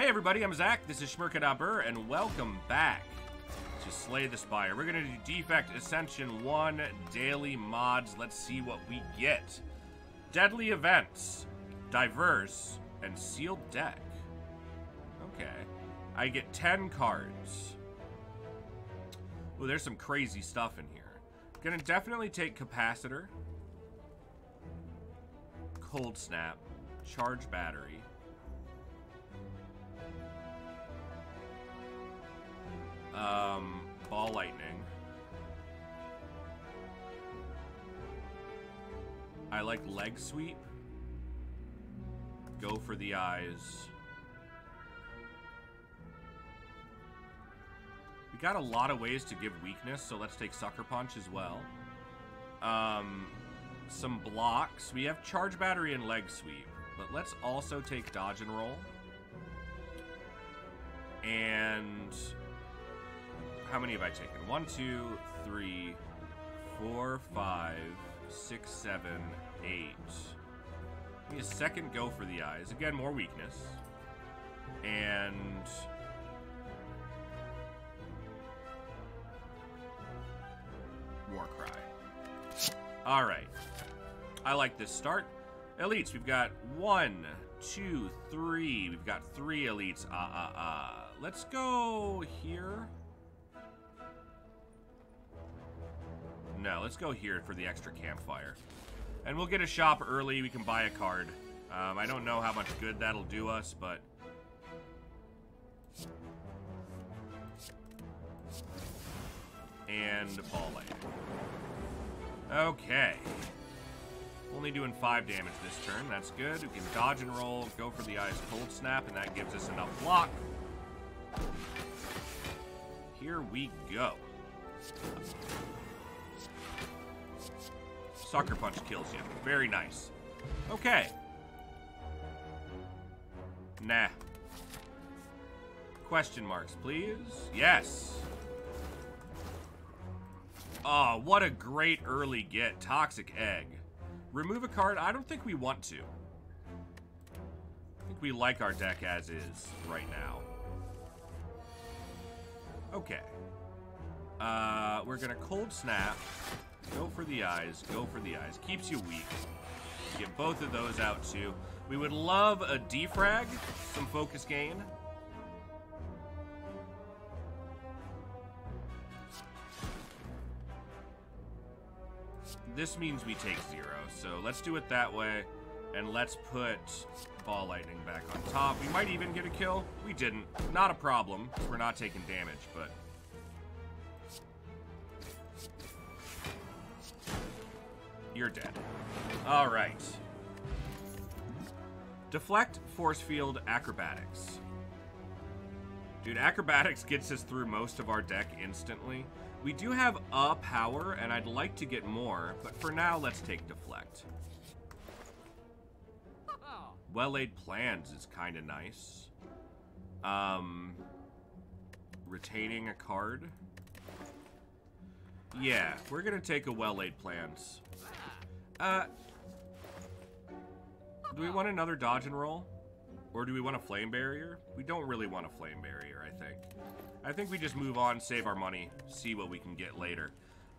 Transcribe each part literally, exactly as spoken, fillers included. Hey everybody, I'm Zach, this is Schmerkadabur, and welcome back to Slay the Spire. We're going to do Defect Ascension one daily mods. Let's see what we get. Deadly events, diverse, and sealed deck. Okay. I get ten cards. Ooh, there's some crazy stuff in here. Gonna definitely take capacitor, cold snap, charge battery. Um, ball lightning. I like leg sweep. Go for the eyes. We got a lot of ways to give weakness, so let's take sucker punch as well. Um, some blocks. We have charge battery and leg sweep, but let's also take dodge and roll. And how many have I taken? One, two, three, four, five, six, seven, eight. Give me a second go for the eyes. Again, more weakness. And war cry. Alright. I like this start. Elites. We've got one, two, three. We've got three elites. Ah, ah, ah. Let's go here. No, let's go here for the extra campfire. And we'll get a shop early. We can buy a card. Um, I don't know how much good that'll do us, but and ball light. Okay. Only doing five damage this turn. That's good. We can dodge and roll. Go for the eyes cold snap, and that gives us enough block. Here we go. Sucker punch kills you. Very nice. Okay. Nah. Question marks, please. Yes. Oh, what a great early get. Toxic egg. Remove a card. I don't think we want to. I think we like our deck as is right now. Okay. Uh, we're gonna cold snap. Go for the eyes. Go for the eyes. Keeps you weak. Get both of those out, too. We would love a defrag. Some focus gain. This means we take zero. So let's do it that way. And let's put ball lightning back on top. We might even get a kill. We didn't. Not a problem. We're not taking damage, but you're dead. All right. Deflect, force field, acrobatics. Dude, acrobatics gets us through most of our deck instantly. We do have a power, and I'd like to get more, but for now, let's take deflect. Well-laid plans is kind of nice. Um, retaining a card. Yeah, we're gonna take a well-laid plans. Uh, do we want another dodge and roll? Or do we want a flame barrier? We don't really want a flame barrier, I think. I think we just move on, save our money, see what we can get later.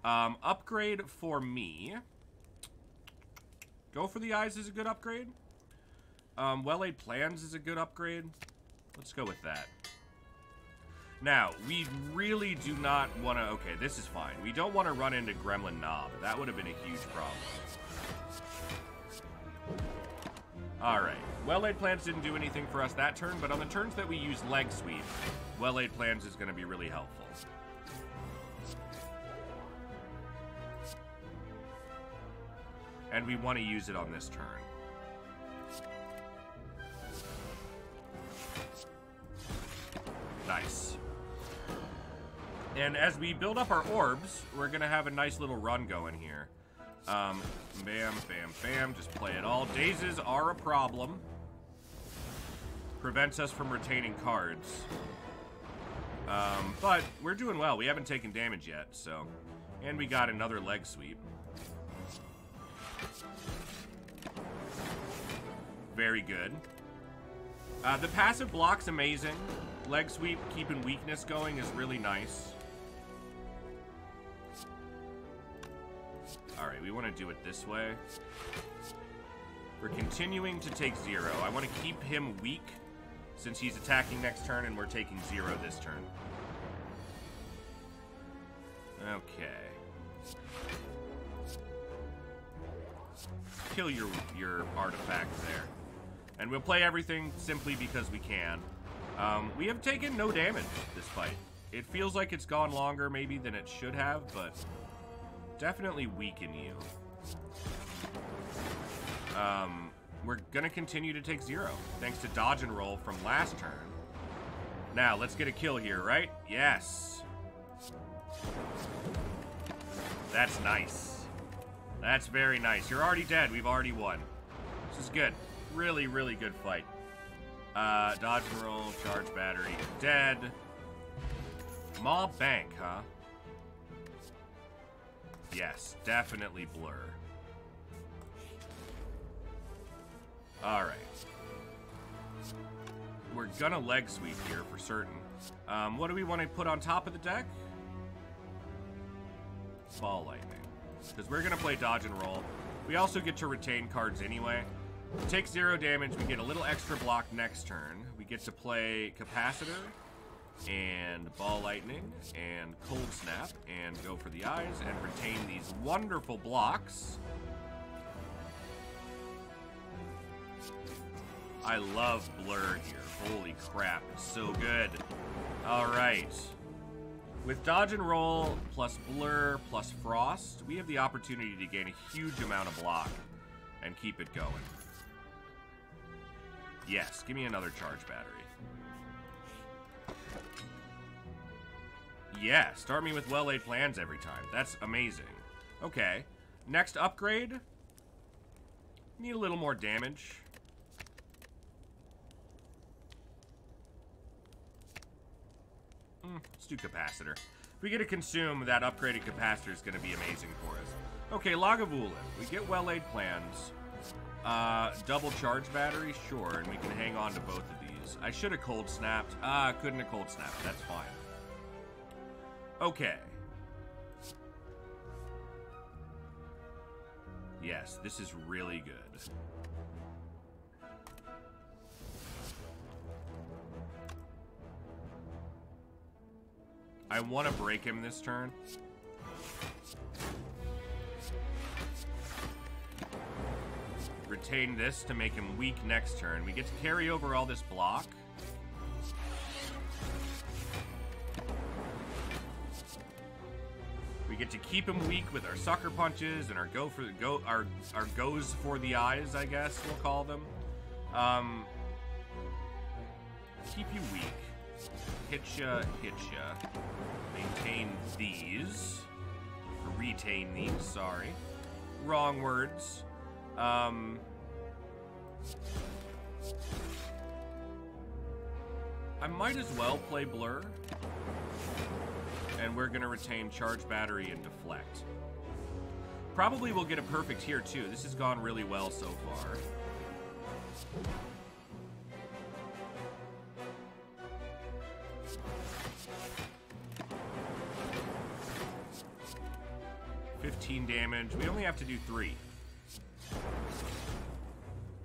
Um, upgrade for me. Go for the eyes is a good upgrade. Um, well-laid plans is a good upgrade. Let's go with that. Now, we really do not want to... Okay, this is fine. We don't want to run into Gremlin Knob. That would have been a huge problem. Alright. Well-laid plans didn't do anything for us that turn, but on the turns that we use leg sweep, well-laid plans is going to be really helpful. And we want to use it on this turn. Nice. And as we build up our orbs, we're going to have a nice little run going here. Um, bam, bam, bam. Just play it all. Dazes are a problem. Prevents us from retaining cards. Um, but we're doing well. We haven't taken damage yet, so. And we got another leg sweep. Very good. Uh, the passive block's amazing. Leg sweep, keeping weakness going is really nice. Alright, we want to do it this way. We're continuing to take zero. I want to keep him weak since he's attacking next turn and we're taking zero this turn. Okay. Kill your, your artifact there. And we'll play everything simply because we can. Um, we have taken no damage this fight. It feels like it's gone longer maybe than it should have, but definitely weaken you. Um, we're gonna continue to take zero, thanks to dodge and roll from last turn. Now, let's get a kill here, right? Yes. That's nice. That's very nice. You're already dead. We've already won. This is good. Really, really good fight. Uh, dodge and roll, charge battery, dead. Mob bank, huh? Yes, definitely blur. Alright. We're gonna leg sweep here for certain. Um, what do we want to put on top of the deck? Ball lightning. Because we're gonna play dodge and roll. We also get to retain cards anyway. We take zero damage, we get a little extra block next turn. We get to play Capacitor and Ball Lightning and Cold Snap and go for the eyes and retain these wonderful blocks. I love Blur here. Holy crap, it's so good. Alright. With Dodge and Roll plus Blur plus Frost, we have the opportunity to gain a huge amount of block and keep it going. Yes, give me another charge battery. Yeah, start me with well-laid plans every time. That's amazing. Okay, next upgrade. Need a little more damage. Mm, let's do capacitor. If we get to consume, that upgraded capacitor is going to be amazing for us. Okay, Lagavulin. We get well-laid plans. Uh, double charge battery, sure, and we can hang on to both of these. I should have cold snapped. Ah, uh, couldn't have cold snapped. That's fine. Okay. Yes, this is really good. I want to break him this turn. Retain this to make him weak next turn. We get to carry over all this block. We get to keep him weak with our sucker punches and our go for the go our our goes for the eyes, I guess we'll call them. Um, keep you weak. Hitcha, hitcha. Maintain these. Retain these. Sorry, wrong words. Um, I might as well play Blur. And we're going to retain Charge Battery and Deflect. Probably we'll get a perfect here, too. This has gone really well so far. fifteen damage. We only have to do three.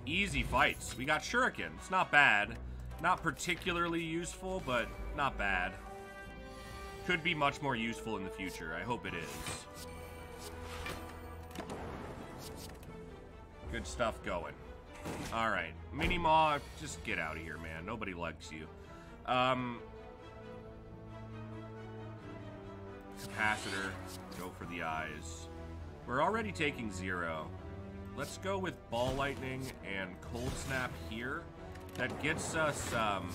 Easy fights. We got Shuriken. It's not bad. Not particularly useful, but not bad. Could be much more useful in the future. I hope it is. Good stuff going. Alright. Mini-Maw, just get out of here, man. Nobody likes you. Um, capacitor. Go for the eyes. We're already taking zero. Let's go with Ball Lightning and Cold Snap here. That gets us um,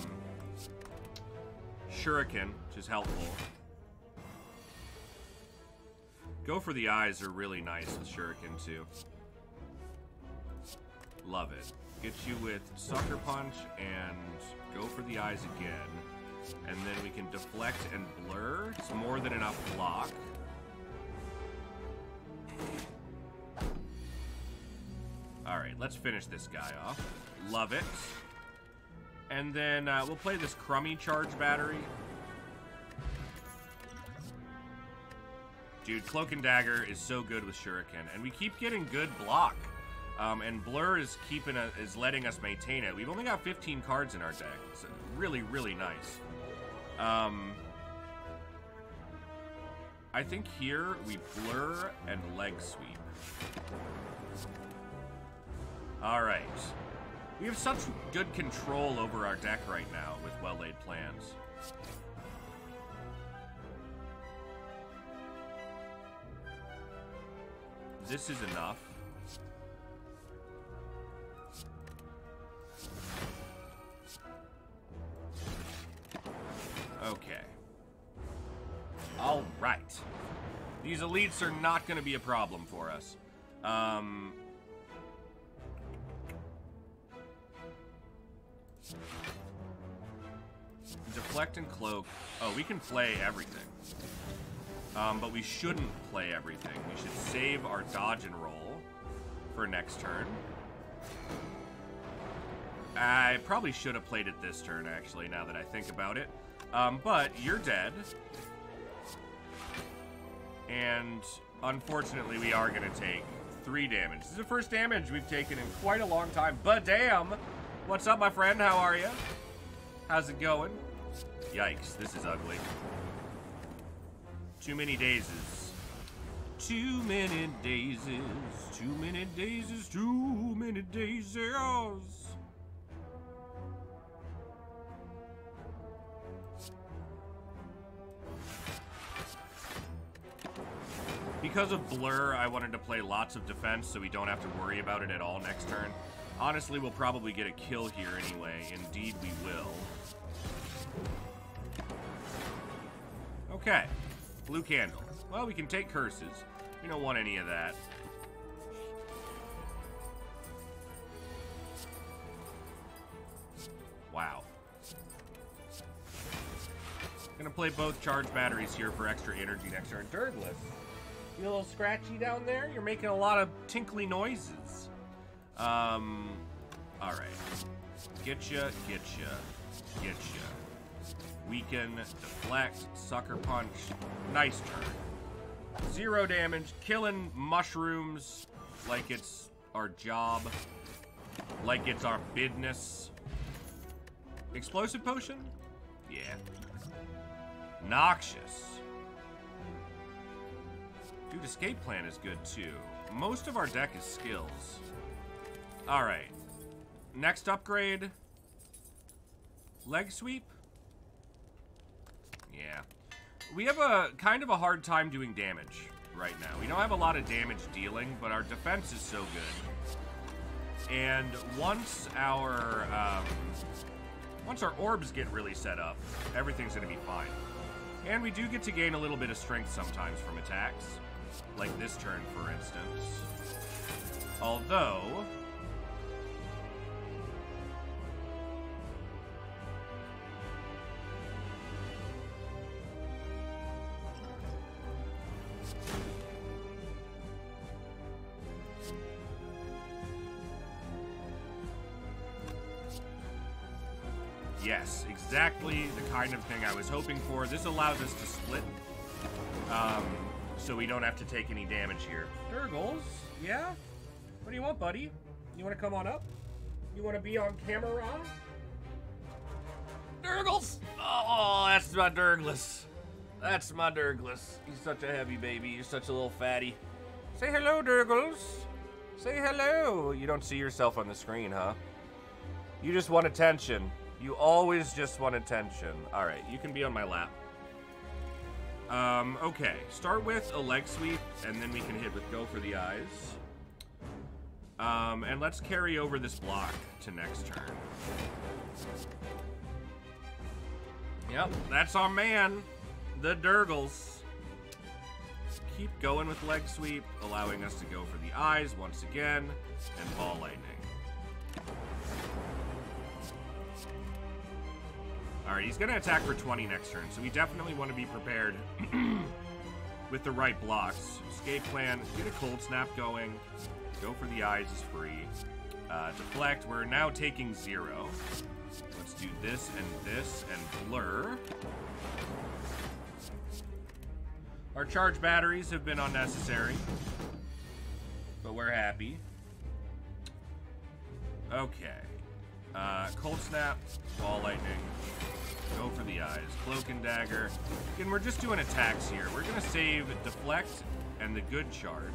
Shuriken, which is helpful. Go for the eyes are really nice with Shuriken too. Love it. Gets you with Sucker Punch and go for the eyes again. And then we can deflect and blur. It's more than enough block. Alright, let's finish this guy off. Love it. And then uh, we'll play this crummy charge battery. Dude, Cloak and Dagger is so good with Shuriken. And we keep getting good block. Um, and Blur is keeping a, is letting us maintain it. We've only got fifteen cards in our deck. So really, really nice. Um, I think here we Blur and Leg Sweep. Alright. We have such good control over our deck right now with well-laid plans. This is enough. Okay. All right. These elites are not going to be a problem for us. Um... Deflect and Cloak. Oh, we can play everything. Um, but we shouldn't play everything. We should save our dodge and roll for next turn. I probably should have played it this turn, actually, now that I think about it. Um, but you're dead. And unfortunately, we are going to take three damage. This is the first damage we've taken in quite a long time. But damn! What's up, my friend? How are you? How's it going? Yikes, this is ugly. Too many dazes. Too many dazes. Too many dazes. Too many dazes. Because of Blur, I wanted to play lots of defense so we don't have to worry about it at all next turn. Honestly, we'll probably get a kill here anyway. Indeed, we will. Okay. Blue candle. Well, we can take curses. We don't want any of that. Wow. Gonna play both charge batteries here for extra energy next turn. Durglas, you a little scratchy down there? You're making a lot of tinkly noises. Um, all right. Getcha, getcha, getcha. Weaken, deflect, sucker punch. Nice turn. Zero damage. Killing mushrooms like it's our job. Like it's our business. Explosive potion? Yeah. Noxious. Dude, escape plan is good too. Most of our deck is skills. Alright. Next upgrade. Leg sweep? Yeah. We have a kind of a hard time doing damage right now. We don't have a lot of damage dealing, but our defense is so good. And once our um, once our orbs get really set up, everything's going to be fine. And we do get to gain a little bit of strength sometimes from attacks. Like this turn, for instance. Although... Yes, exactly the kind of thing I was hoping for. This allows us to split, um, so we don't have to take any damage here. Durglas, yeah? What do you want, buddy? You want to come on up? You want to be on camera? Durglas! Oh, that's my Durglas. That's my Durglas. He's such a heavy baby. You're such a little fatty. Say hello, Durglas. Say hello. You don't see yourself on the screen, huh? You just want attention. You always just want attention. All right, you can be on my lap. Um, okay, start with a leg sweep, and then we can hit with go for the eyes. Um, and let's carry over this block to next turn. Yep, that's our man, the Durglas. Keep going with leg sweep, allowing us to go for the eyes once again, and ball lightning. Alright, he's going to attack for twenty next turn, so we definitely want to be prepared with the right blocks. Escape plan, get a cold snap going, go for the eyes is free. Uh, deflect, we're now taking zero. Let's do this and this and blur. Our charge batteries have been unnecessary, but we're happy. Okay. Uh, cold snap, ball lightning. Go for the eyes. Cloak and dagger. Again, we're just doing attacks here. We're going to save deflect and the good charge.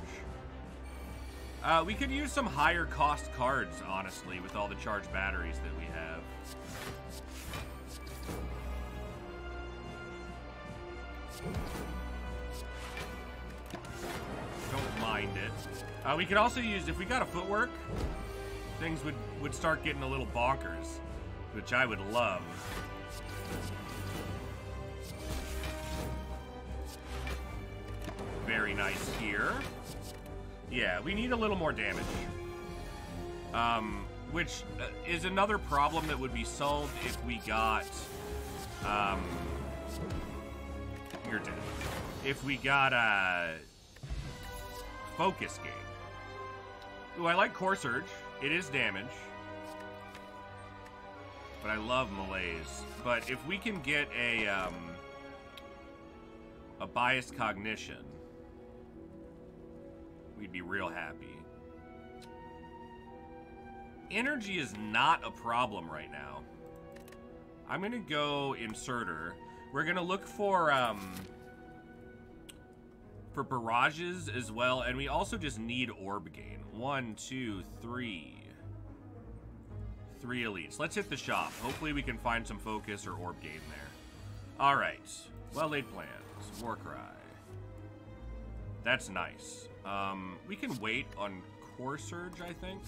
Uh, we could use some higher cost cards, honestly, with all the charged batteries that we have. Don't mind it. Uh, we could also use, if we got a footwork, things would, would start getting a little bonkers, which I would love. Very nice here. Yeah, we need a little more damage. Um, which uh, is another problem that would be solved if we got... Um, you're dead. If we got a... Uh, focus game. Ooh, I like Core Surge. It is damage. But I love malaise. But if we can get a... Um, a biased cognition... we'd be real happy. Energy is not a problem right now. I'm gonna go inserter. We're gonna look for um, for barrages as well, and we also just need orb gain. One, two, three. Three elites. Let's hit the shop. Hopefully we can find some focus or orb gain there. All right. Well-laid plans. Warcry. That's nice. Um, we can wait on Core Surge, I think.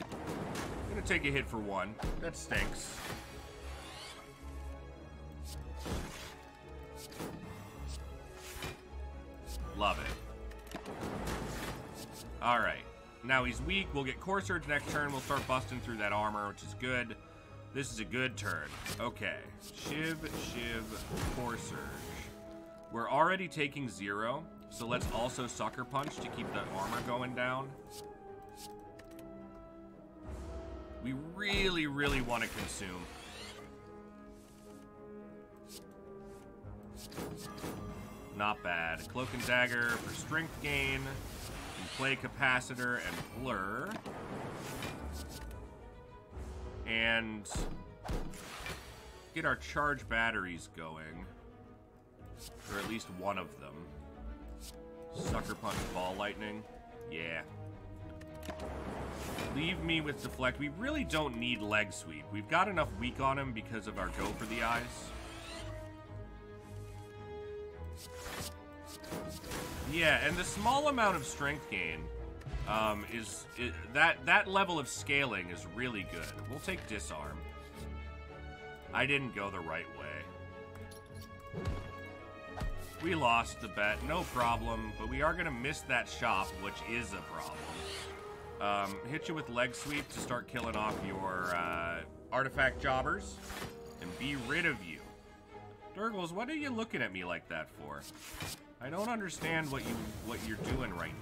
I'm gonna take a hit for one. That stinks. Love it. Alright. Now he's weak. We'll get Core Surge next turn. We'll start busting through that armor, which is good. This is a good turn. Okay. Shiv, Shiv, Core Surge. We're already taking zero, so let's also Sucker Punch to keep that armor going down. We really, really want to consume. Not bad. Cloak and Dagger for strength gain. And play Capacitor and Blur. And get our charge batteries going. Or at least one of them. Sucker Punch, Ball Lightning. Yeah. Leave me with Deflect. We really don't need Leg Sweep. We've got enough weak on him because of our go for the eyes. Yeah, and the small amount of strength gain um, is... It, that, that level of scaling is really good. We'll take Disarm. I didn't go the right way. We lost the bet, no problem, but we are going to miss that shop, which is a problem. Um, hit you with Leg Sweep to start killing off your uh, artifact jobbers and be rid of you. Durglas, what are you looking at me like that for? I don't understand what, you, what you're doing right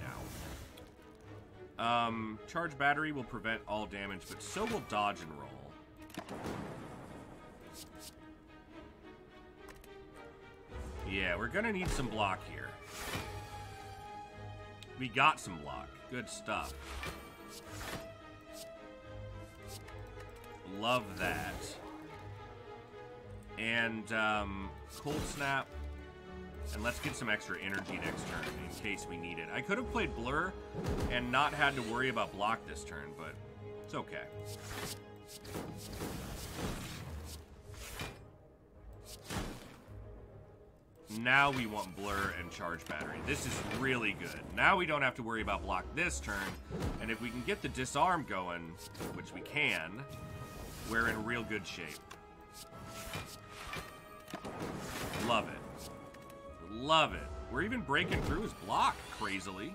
now. Um, charge battery will prevent all damage, but so will dodge and roll. Yeah, we're gonna need some block here. We got some block. Good stuff. Love that. And, um, Cold Snap. And let's get some extra energy next turn in case we need it. I could have played Blur and not had to worry about block this turn, but it's okay. Now we want Blur and Charge Battery. This is really good. Now we don't have to worry about block this turn. And if we can get the Disarm going, which we can, we're in real good shape. Love it. Love it. We're even breaking through his block, crazily.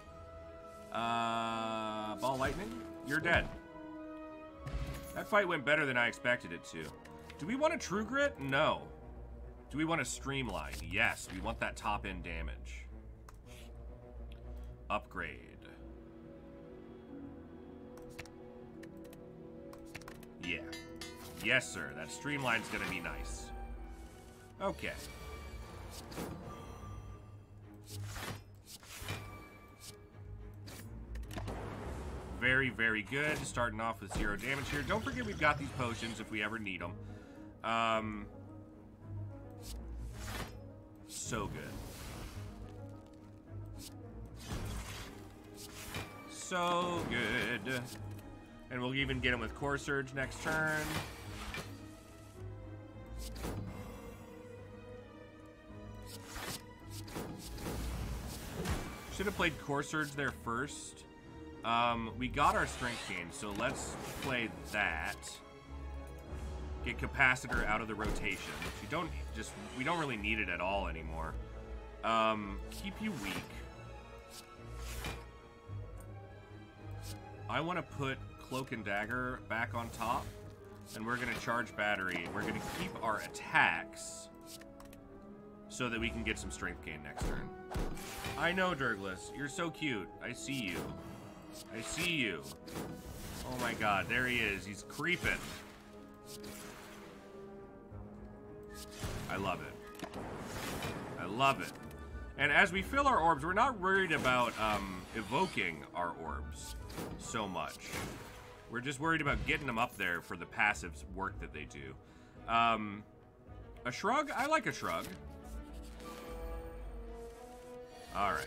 Uh, Ball Lightning, you're dead. That fight went better than I expected it to. Do we want a True Grit? No. Do we want to streamline? Yes, we want that top-end damage. Upgrade. Yes, sir. That streamline's gonna be nice. Okay. Very, very good. Starting off with zero damage here. Don't forget we've got these potions if we ever need them. Um, so good. So good. And we'll even get him with Core Surge next turn. Should have played Core Surge there first. Um, we got our strength gain, so let's play that. Get Capacitor out of the rotation, which you don't just we don't really need it at all anymore. Um, keep you weak. I want to put Cloak and Dagger back on top, and we're going to charge battery. We're going to keep our attacks so that we can get some strength gain next turn. I know, Durglas, you're so cute. I see you. I see you. Oh my god, there he is. He's creeping. I love it. I love it. And as we fill our orbs, we're not worried about um, evoking our orbs so much. We're just worried about getting them up there for the passive work that they do. Um, a shrug? I like a shrug. Alright.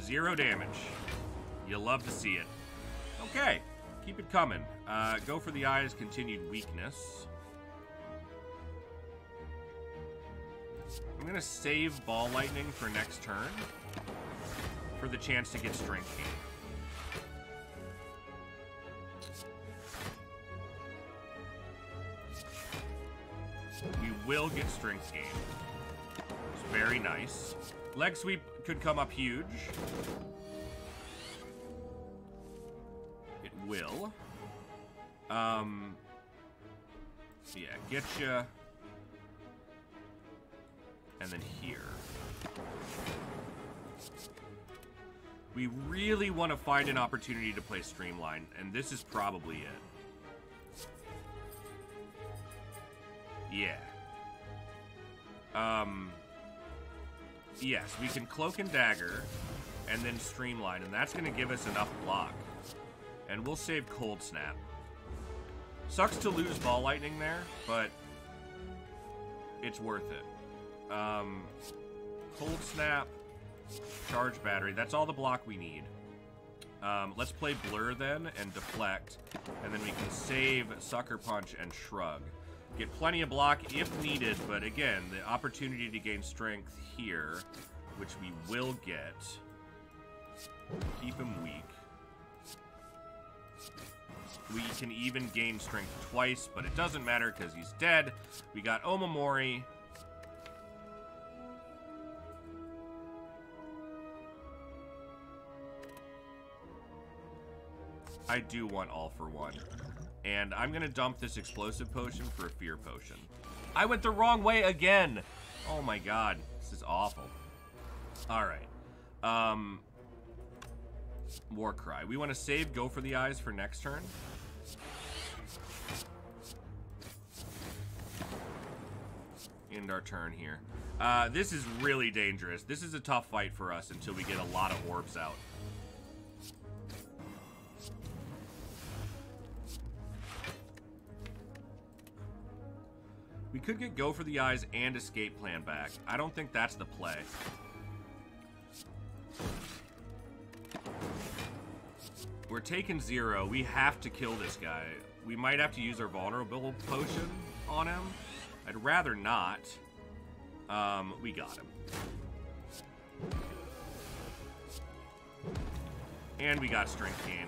Zero damage. You love to see it. Okay. Keep it coming. Uh, go for the eye's continued weakness. I'm going to save Ball Lightning for next turn for the chance to get Strength Gain. We will get Strength Gain. It's very nice. Leg Sweep could come up huge. It will. Um, yeah, getcha. And then here. We really want to find an opportunity to play Streamline, and this is probably it. Yeah. Um... Yes, we can Cloak and Dagger, and then Streamline, and that's going to give us enough block. And we'll save Cold Snap. Sucks to lose Ball Lightning there, but it's worth it. Um, Cold Snap, Charge Battery, that's all the block we need. Um, let's play Blur then, and Deflect, and then we can save Sucker Punch and Shrug. Get plenty of block if needed, but again, the opportunity to gain strength here, which we will get. Keep him weak. We can even gain strength twice, but it doesn't matter because he's dead. We got Omamori. I do want all for one. And I'm going to dump this explosive potion for a fear potion. I went the wrong way again. Oh my god. This is awful. All right. Um, Warcry. We want to save Go for the Eyes for next turn. End our turn here. Uh, this is really dangerous. This is a tough fight for us until we get a lot of orbs out. We could get Go for the Eyes and Escape Plan back. I don't think that's the play. We're taking zero. We have to kill this guy. We might have to use our Vulnerable Potion on him. I'd rather not. Um, we got him. And we got Strength Gain.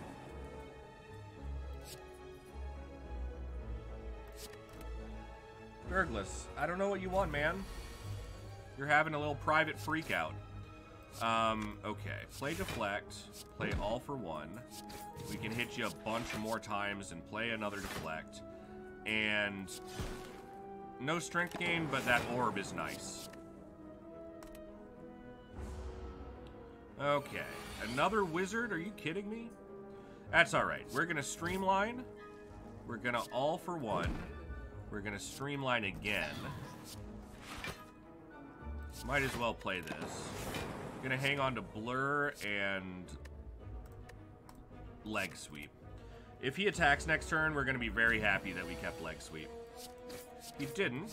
Durglas, I don't know what you want, man. You're having a little private freak out. Um, okay. Play Deflect. Play all for one. We can hit you a bunch more times and play another Deflect. And no strength gain, but that orb is nice. Okay. Another wizard? Are you kidding me? That's alright. We're gonna streamline. We're gonna all for one. We're gonna streamline again. Might as well play this. Gonna hang on to blur and leg sweep. If he attacks next turn, we're gonna be very happy that we kept leg sweep. He didn't.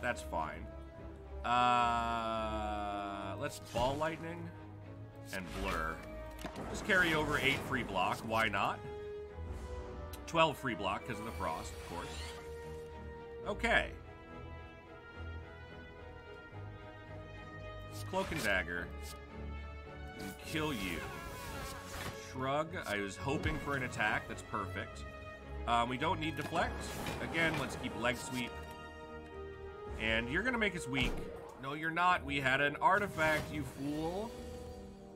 That's fine. Uh, let's ball lightning and blur. Just carry over eight free block. Why not? twelve free block because of the frost, of course. Okay. Cloak and dagger. And kill you. Shrug. I was hoping for an attack. That's perfect. Um, we don't need deflect. Again, let's keep leg sweep. And you're gonna make us weak. No, you're not. We had an artifact, you fool.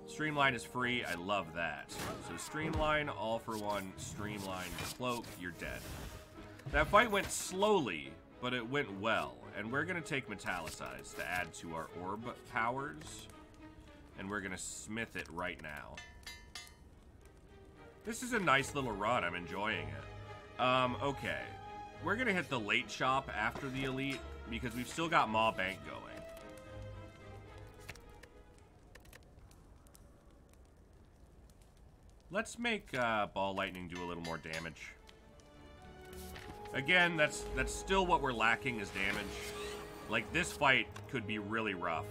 Streamline is free. I love that. So streamline, all for one. Streamline, cloak. You're dead. That fight went slowly, but it went well. And we're gonna take metallicize to add to our orb powers. And we're gonna smith it right now. This is a nice little run. I'm enjoying it. Um, okay. We're gonna hit the late shop after the elite, because we've still got Maw Bank going. Let's make uh, Ball Lightning do a little more damage. Again, that's that's still what we're lacking is damage. Like, this fight could be really rough.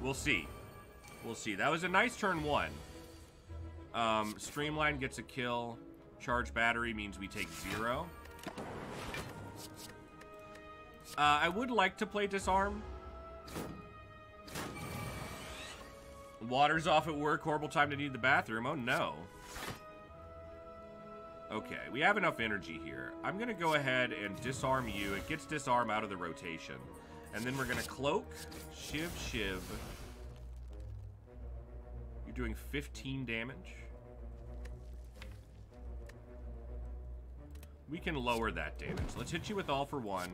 We'll see. We'll see. That was a nice turn one. Um, Streamline gets a kill. Charge battery means we take zero. Uh, I would like to play disarm. Water's off at work. Horrible time to need the bathroom. Oh, no. Okay, we have enough energy here. I'm going to go ahead and disarm you. It gets disarm out of the rotation. And then we're going to cloak. Shiv, shiv. You're doing fifteen damage. We can lower that damage. Let's hit you with all for one.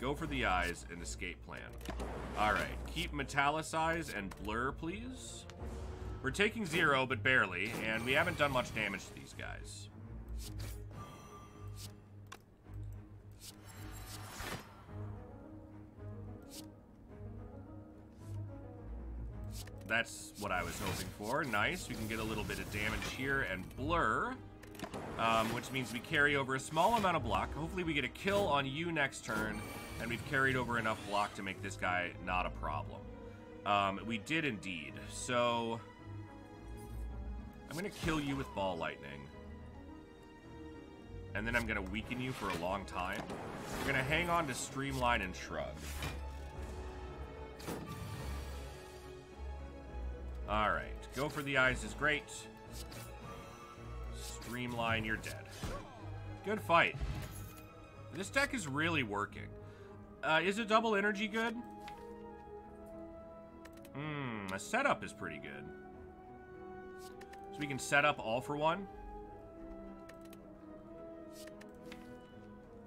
Go for the eyes and escape plan. Alright, keep metallicize and blur, please. We're taking zero, but barely, and we haven't done much damage to these guys. That's what I was hoping for. Nice, we can get a little bit of damage here and blur. Um, which means we carry over a small amount of block. Hopefully we get a kill on you next turn, and we've carried over enough block to make this guy not a problem. Um, we did indeed. So I'm going to kill you with ball lightning. And then I'm going to weaken you for a long time. We're going to hang on to streamline and shrug. Alright. Go for the eyes is great. Streamline, you're dead. Good fight. This deck is really working. Uh, is a double energy good? Hmm, a setup is pretty good. So we can set up all for one.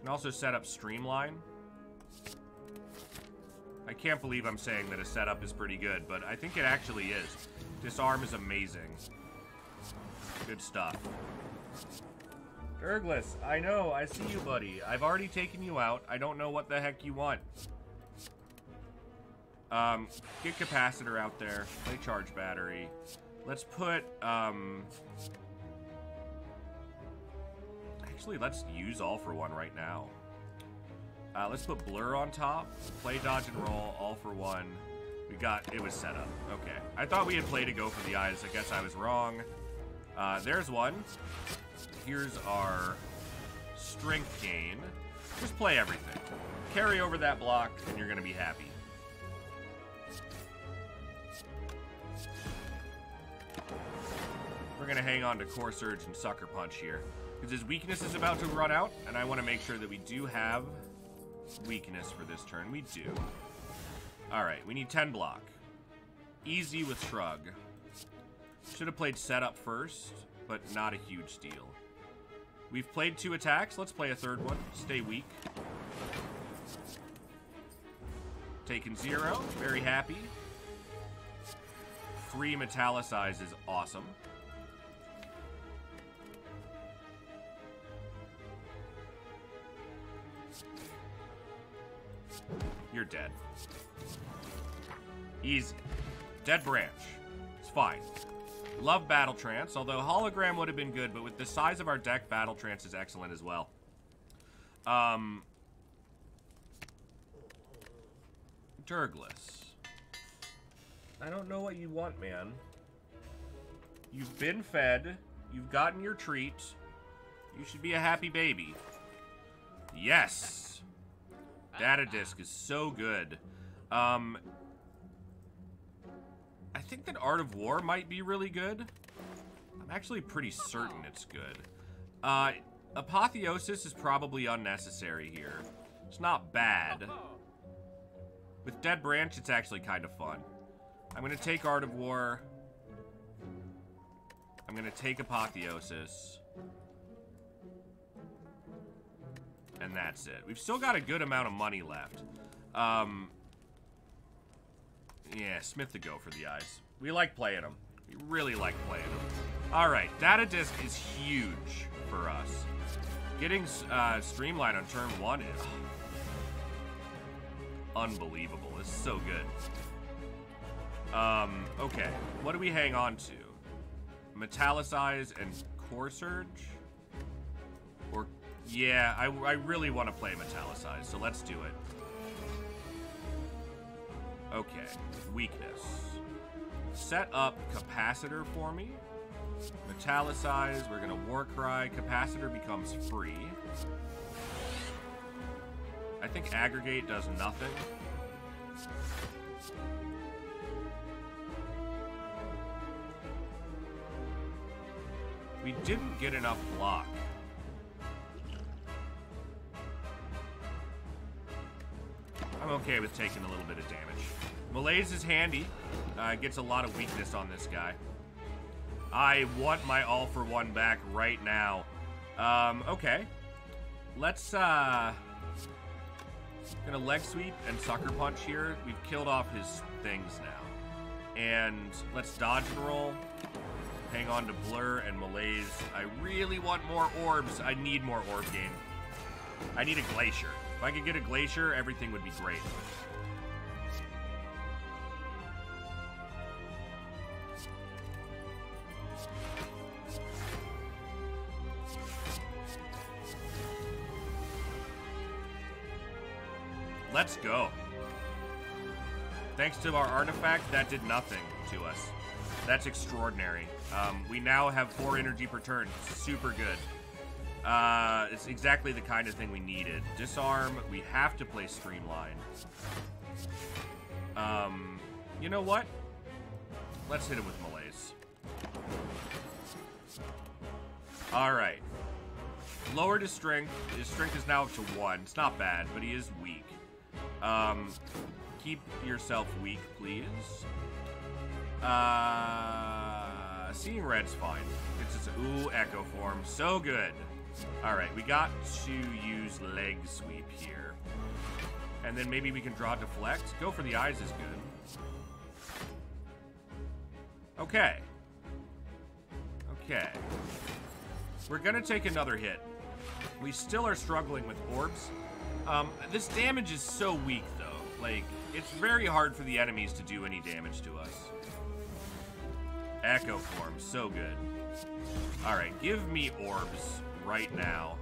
And also set up streamline. I can't believe I'm saying that a setup is pretty good, but I think it actually is. Disarm is amazing. Good stuff. Durglas, I know, I see you, buddy. I've already taken you out. I don't know what the heck you want. Um, get capacitor out there. Play charge battery. Let's put, um... actually, let's use all for one right now. Uh, let's put blur on top. Play dodge and roll, all for one. We got, it was set up. Okay. I thought we had played to go for the eyes. I guess I was wrong. Uh, there's one. Here's our strength gain. Just play everything. Carry over that block, and you're going to be happy. We're going to hang on to Core Surge and Sucker Punch here, because his weakness is about to run out, and I want to make sure that we do have weakness for this turn. We do. Alright, we need ten block. Easy with Shrug. Should have played setup first, but not a huge deal. We've played two attacks. Let's play a third one. Stay weak. Taken zero. Very happy. Free Metallicize is awesome. You're dead. Easy. Dead Branch. It's fine. Love Battle Trance, although Hologram would have been good, but with the size of our deck, Battle Trance is excellent as well. Um, Durglas. I don't know what you want, man. You've been fed. You've gotten your treat. You should be a happy baby. Yes! Data Disc is so good. Um, I think that Art of War might be really good. I'm actually pretty certain it's good. Uh, Apotheosis is probably unnecessary here. It's not bad. With Dead Branch, it's actually kind of fun. I'm going to take Art of War. I'm going to take Apotheosis. And that's it. We've still got a good amount of money left. Um, yeah, Smith to go for the eyes. We like playing them. We really like playing them. All right, Data Disc is huge for us. Getting uh, Streamline on turn one is unbelievable. It's so good. Um, okay, what do we hang on to? Metallicize and Core Surge? Or, yeah, I, I really want to play Metallicize, so let's do it. Okay, weakness. Set up Capacitor for me. Metallicize, we're gonna Warcry. Capacitor becomes free. I think Aggregate does nothing. We didn't get enough block. I'm okay with taking a little bit of damage. Malaise is handy. Uh, gets a lot of weakness on this guy. I want my all for one back right now. Um, okay. Let's, uh... gonna leg sweep and sucker punch here. We've killed off his things now. And let's dodge and roll. Hang on to Blur and Malaise. I really want more orbs. I need more orb game. I need a Glacier. If I could get a Glacier, everything would be great. Let's go. Thanks to our artifact, that did nothing to us. That's extraordinary. Um, we now have four energy per turn. Super good. Uh, it's exactly the kind of thing we needed. Disarm. We have to play Streamline. Um, you know what? Let's hit him with Malaise. Alright. Lowered his strength. His strength is now up to one. It's not bad, but he is weak. Um, keep yourself weak, please. Uh, seeing red's fine. It's just, ooh, Echo Form. So good. Alright, we got to use Leg Sweep here. And then maybe we can draw Deflect. Go for the eyes is good. Okay. Okay. We're gonna take another hit. We still are struggling with orbs. Um, this damage is so weak, though. Like, it's very hard for the enemies to do any damage to us. Echo Form, so good. Alright, give me orbs right now.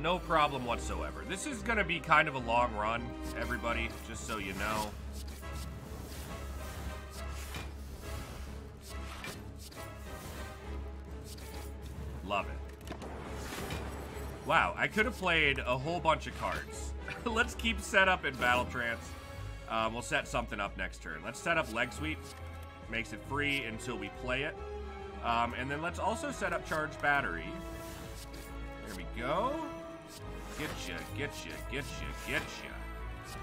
No problem whatsoever. This is gonna be kind of a long run, everybody, just so you know. Love it. Wow, I could have played a whole bunch of cards. Let's keep setup in Battle Trance. Uh, we'll set something up next turn. Let's set up Leg Sweep. Makes it free until we play it. Um, and then let's also set up Charge Battery. There we go. Getcha, getcha, getcha, getcha.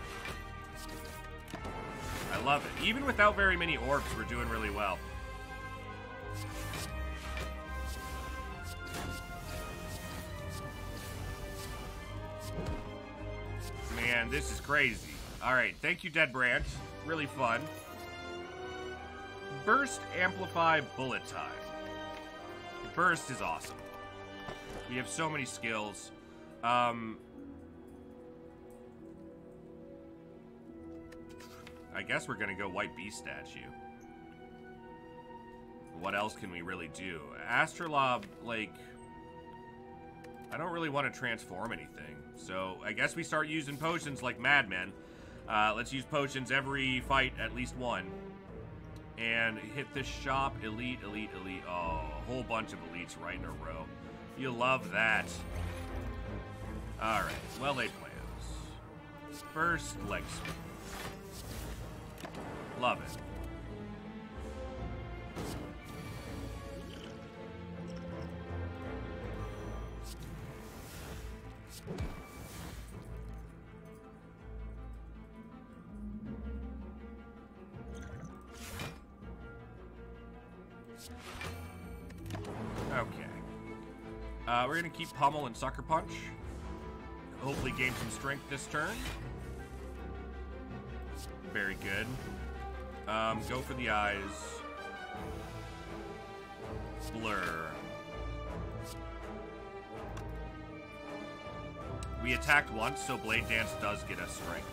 I love it. Even without very many orbs, we're doing really well. man, this is crazy. All right, thank you, Dead Branch. Really fun. Burst, amplify, bullet time. Burst is awesome. We have so many skills. Um, I guess we're gonna go White Beast Statue. What else can we really do? Astrolabe, like, I don't really want to transform anything. So I guess we start using potions like madmen. Uh, let's use potions every fight, at least one. And hit this shop. Elite, elite, elite. Oh, a whole bunch of elites right in a row. You love that. All right, well-laid plans. First leg spin. Love it. Okay. Uh, we're gonna keep Pummel and Sucker Punch. Hopefully gain some strength this turn. Very good. Um, go for the eyes. Blur. We attacked once, so Blade Dance does get us strength.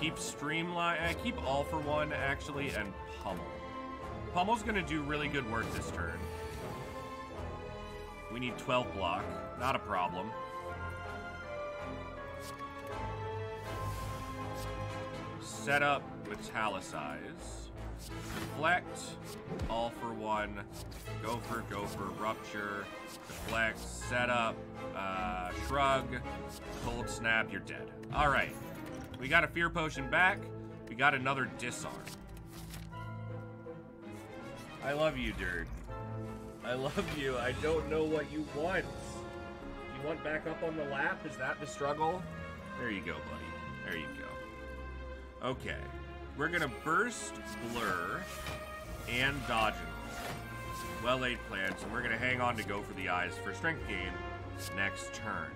Keep Streamline. Uh, keep All for One, actually, and Pummel. Pummel's gonna do really good work this turn. We need twelve block. Not a problem. Set up, metallicize. Deflect, all for one. Gopher, gopher, rupture. Deflect, set up, uh, shrug, cold snap, you're dead. All right. We got a fear potion back. We got another disarm. I love you, Durg. I love you. I don't know what you want. You want back up on the lap? Is that the struggle? There you go, buddy. There you go. Okay. We're going to burst, blur, and dodge and roll. Well-laid plans, and we're going to hang on to go for the eyes for strength gain next turn.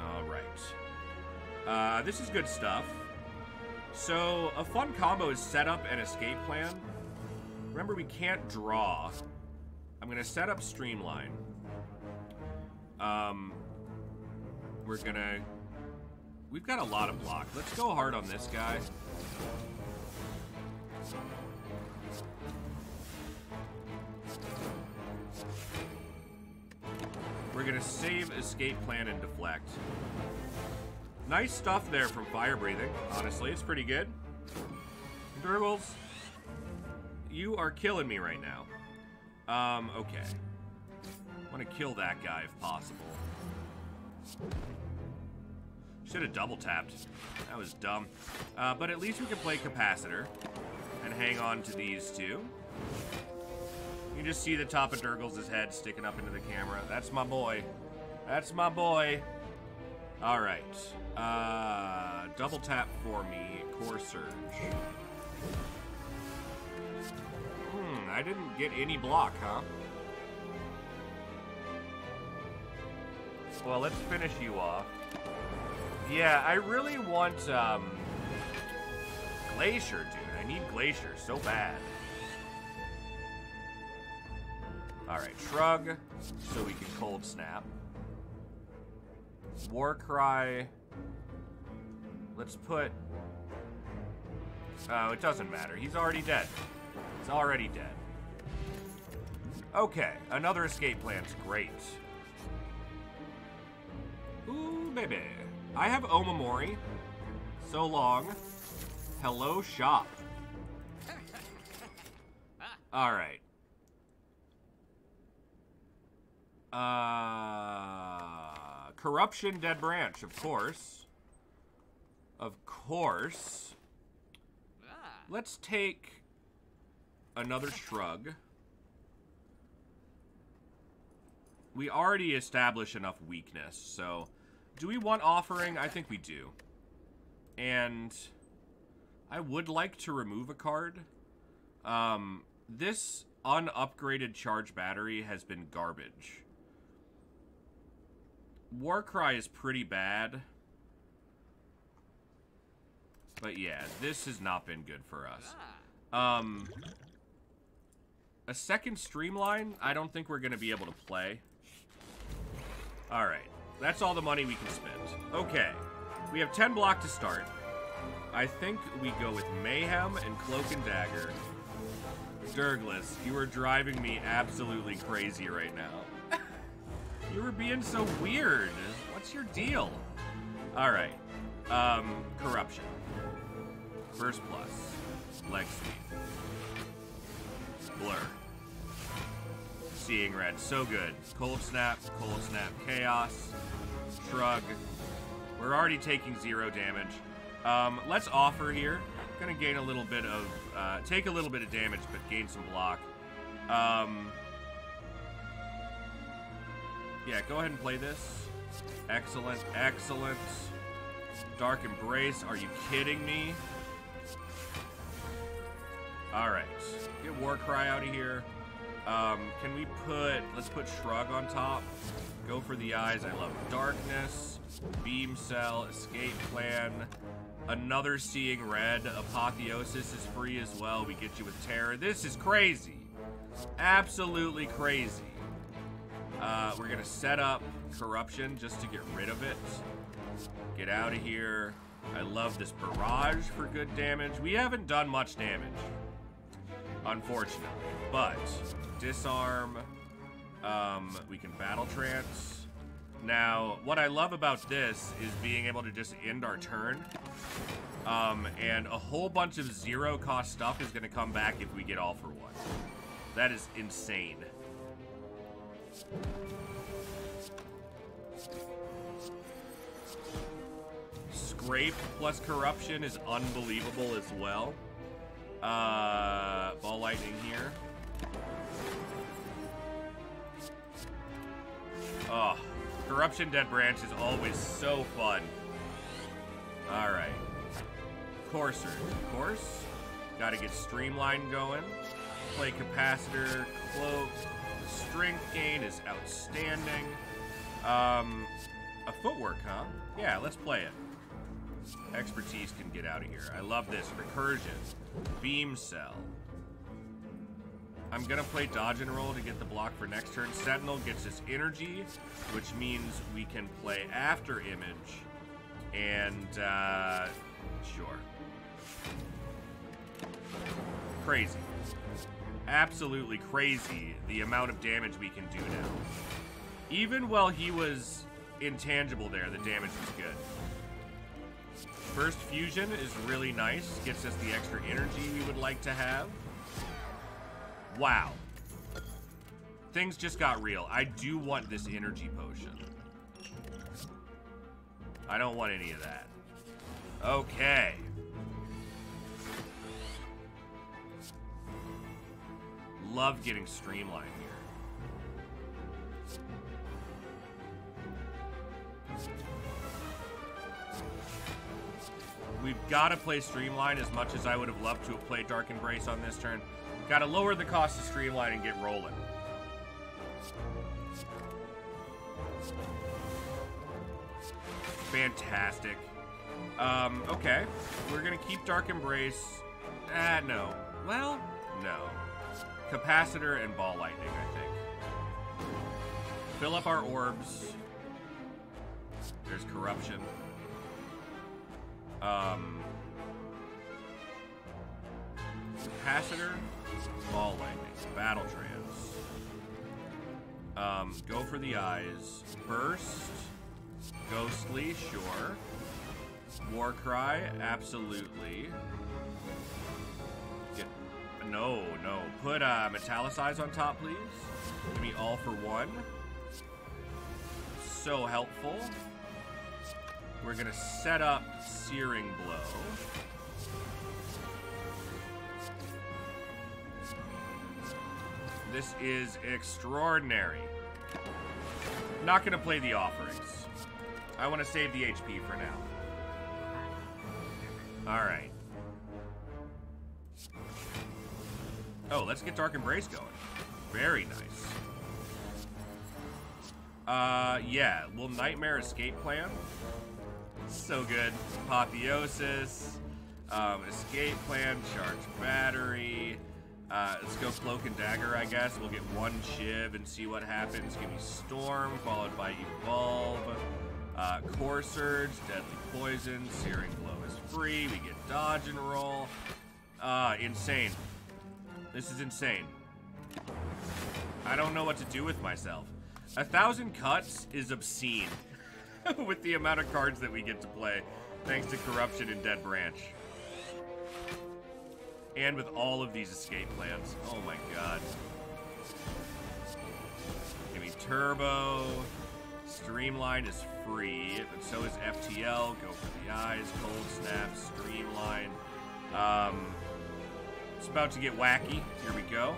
All right. Uh, this is good stuff. So a fun combo is setup and escape plan. Remember, we can't draw. I'm going to set up Streamline. Um, we're going to... We've got a lot of block. Let's go hard on this guy. We're going to save escape plan and deflect. Nice stuff there from Fire Breathing. Honestly, it's pretty good. Durglas, you are killing me right now. Um, okay. I want to kill that guy if possible. Should have double tapped. That was dumb. Uh, but at least we can play Capacitor and hang on to these two. You just see the top of Durgles' head sticking up into the camera. That's my boy. That's my boy. All right. Uh, double tap for me. Core Surge. Hmm, I didn't get any block, huh? Well, let's finish you off. Yeah, I really want um, Glacier, dude. I need Glacier so bad. All right, shrug, so we can cold snap. Warcry. Let's put. Oh, it doesn't matter. He's already dead. He's already dead. Okay, another escape plan's great. Ooh, baby. I have Omamori. So long. Hello, shop. All right. Uh, corruption, Dead Branch, of course. Of course. Let's take another shrug. We already established enough weakness, so... Do we want offering? I think we do. And I would like to remove a card. Um, this unupgraded charge battery has been garbage. Warcry is pretty bad. But yeah, this has not been good for us. Um, a second streamline, I don't think we're going to be able to play. Alright, that's all the money we can spend. Okay, we have ten block to start. I think we go with Mayhem and Cloak and Dagger. Durglas, you are driving me absolutely crazy right now. You were being so weird. What's your deal? Alright. Um, corruption. First plus. Leg sweep. Blur. Seeing red. So good. Cold snap. Cold snap. Chaos. Shrug. We're already taking zero damage. Um, let's offer here. Gonna gain a little bit of, uh, take a little bit of damage, but gain some block. Um, yeah, go ahead and play this. Excellent, excellent. Dark Embrace, are you kidding me? Alright, get Warcry out of here. Um, can we put, let's put Shrug on top. Go for the eyes, I love Darkness. Beam Cell, Escape Plan. Another Seeing Red. Apotheosis is free as well. We get you with Terror. This is crazy. Absolutely crazy. Uh, we're going to set up Corruption just to get rid of it. Get out of here. I love this Barrage for good damage. We haven't done much damage, unfortunately. But Disarm. Um, we can Battle Trance. Now, what I love about this is being able to just end our turn. Um, and a whole bunch of zero-cost stuff is going to come back if we get all for one. That is insane. Scrape plus corruption is unbelievable as well. Uh, ball lightning here. Oh. Corruption Dead Branch is always so fun. Alright. Courser. Of course. Gotta get Streamline going. Play Capacitor. Cloak. The strength gain is outstanding. Um, a footwork, huh? Yeah, let's play it. Expertise can get out of here. I love this. Recursion. Beam Cell. I'm gonna play dodge and roll to get the block for next turn. Sentinel gets his energy, which means we can play after image. And, uh, sure. Crazy. Absolutely crazy the amount of damage we can do now. Even while he was intangible there, the damage was good. First fusion is really nice. Gets us the extra energy we would like to have. Wow. Things just got real. I do want this energy potion. I don't want any of that. Okay. Love getting streamlined here. We've got to play Streamline as much as I would have loved to have played Dark Embrace on this turn. Gotta lower the cost of Streamline and get rolling. Fantastic. Um, okay. We're gonna keep Dark Embrace. Ah, no. Well, no. Capacitor and Ball Lightning, I think. Fill up our orbs. There's Corruption. Um... Capacitor, Ball Lightning, Battle Trance. Um, go for the eyes. Burst, Ghostly, sure. Warcry, absolutely. Get, no, no. Put uh, Metallicize on top, please. Give me all for one. So helpful. We're gonna set up Searing Blow. This is extraordinary. Not gonna play the offerings. I want to save the H P for now. Alright. Oh, let's get Dark Embrace going. Very nice. Uh, yeah. Will Nightmare escape plan? So good. Apotheosis. Um, escape plan. Charge battery. Uh, let's go Cloak and Dagger, I guess. We'll get one Shiv and see what happens. Give me Storm, followed by Evolve. Uh, Core Surge, Deadly Poison, Searing Blow is free. We get Dodge and Roll. Uh, insane. This is insane. I don't know what to do with myself. A thousand cuts is obscene with the amount of cards that we get to play, thanks to Corruption and Dead Branch. And with all of these escape plans. Oh my god. Give me Turbo. Streamline is free, but so is F T L. Go for the eyes. Cold Snap. Streamline. Um, it's about to get wacky. Here we go.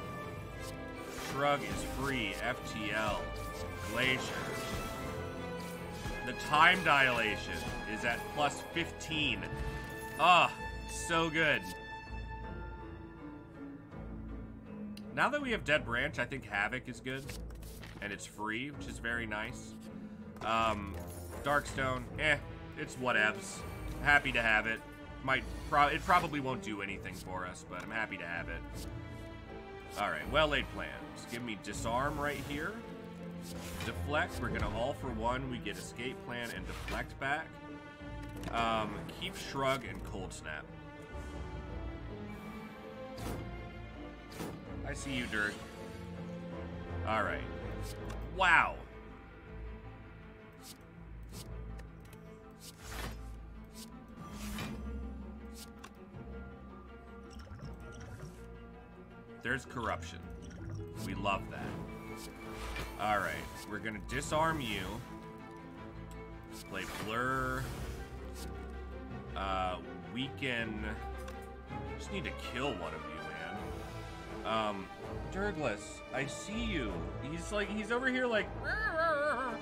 Shrug is free. F T L. Glacier. The time dilation is at plus fifteen. Ah, oh, so good. Now that we have Dead Branch, I think Havoc is good. And it's free, which is very nice. Um, Darkstone, eh, it's whatevs. Happy to have it. Might pro it probably won't do anything for us, but I'm happy to have it. Alright, well-laid plans. Give me Disarm right here. Deflect, we're gonna all for one. We get Escape Plan and Deflect back. Um, keep Shrug and Cold Snap. I see you, Dirk. Alright. Wow. There's corruption. We love that. Alright. We're gonna disarm you. Play Blur. Uh, we can... Just need to kill one of you. Um, Durglas, I see you. He's like, he's over here like, rrr, rrr, rrr.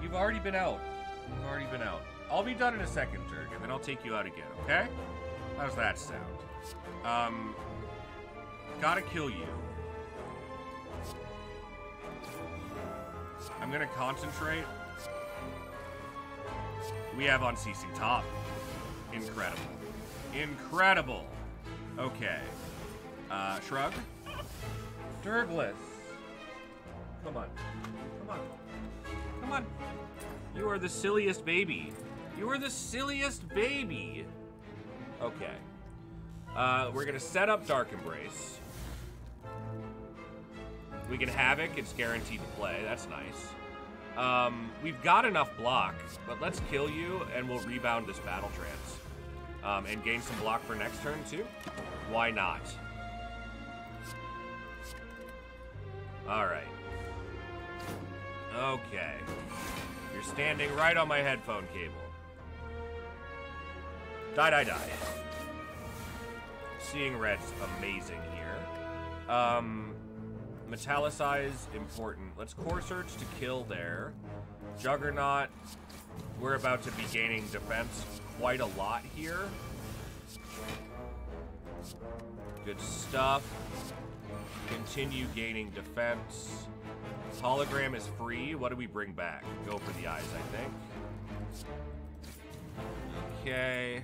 You've already been out. You've already been out. I'll be done in a second, Durg, and then I'll take you out again, okay? How's that sound? Um, gotta kill you. I'm gonna concentrate. We have Unceasing Top. Incredible. Incredible. Okay. Uh, shrug. Durglas. Come on. Come on. Come on. You are the silliest baby. You are the silliest baby. Okay. Uh, we're gonna set up Dark Embrace. We can Havoc. It's guaranteed to play. That's nice. Um, we've got enough block, but let's kill you and we'll rebound this Battle Trance. Um, and gain some block for next turn, too. Why not? Alright. Okay. You're standing right on my headphone cable. Die, die, die. Seeing red's amazing here. Um, metallicize, important. Let's Core Search to kill there. Juggernaut, we're about to be gaining defense quite a lot here. Good stuff. Continue gaining defense. Hologram is free. What do we bring back? Go for the eyes, I think. Okay.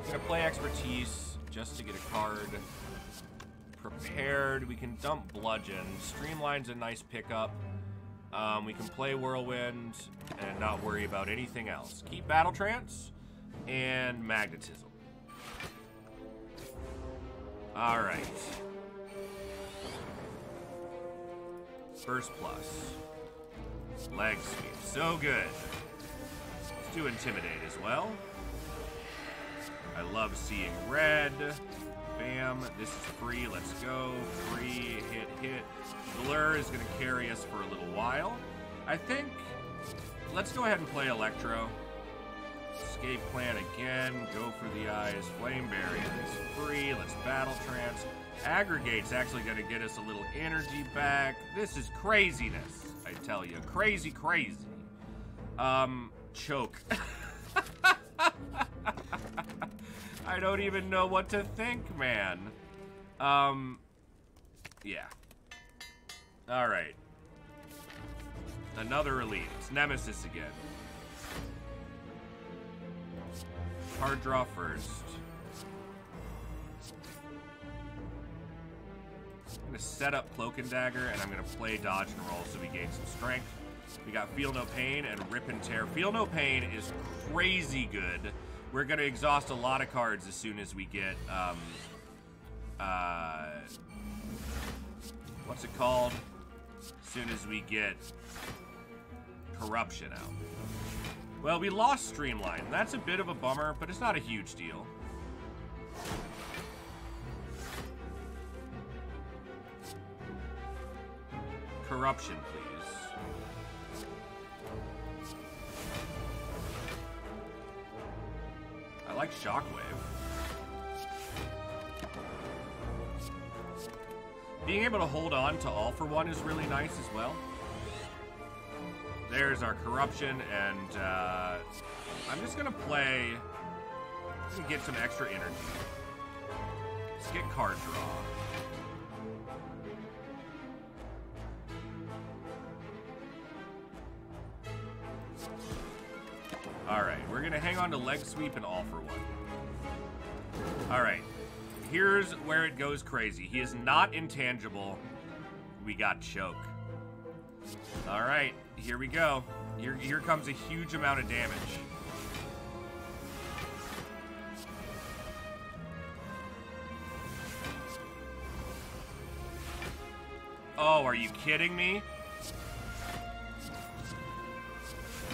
I'm gonna play expertise just to get a card. Prepared. We can dump bludgeon. Streamline's a nice pickup. Um, we can play whirlwind and not worry about anything else. Keep battle trance and magnetism. All right. First plus. Leg sweep. So good. Let's do intimidate as well. I love seeing red. Bam. This is free. Let's go. Free. Hit, hit. Blur is going to carry us for a little while. I think... Let's go ahead and play Electro. Escape plan again. Go for the eyes. Flame barrier is free. Let's battle trance. Aggregate's actually going to get us a little energy back. This is craziness, I tell you. Crazy, crazy. Um, choke. I don't even know what to think, man. Um, yeah. All right. Another elite. It's Nemesis again. Card draw first. I'm going to set up Cloak and Dagger, and I'm going to play Dodge and Roll so we gain some strength. We got Feel No Pain and Rip and Tear. Feel No Pain is crazy good. We're going to exhaust a lot of cards as soon as we get... Um, uh, what's it called? As soon as we get Corruption out. Well, we lost Streamline. That's a bit of a bummer, but it's not a huge deal. Corruption, please. I like Shockwave. Being able to hold on to All for One is really nice as well. There's our Corruption, and uh, I'm just going to play and get some extra energy. Let's get card draw. All right, we're going to hang on to Leg Sweep and All for One. All right, here's where it goes crazy. He is not intangible. We got Choke. All right. Here we go. Here, here comes a huge amount of damage. Oh, are you kidding me?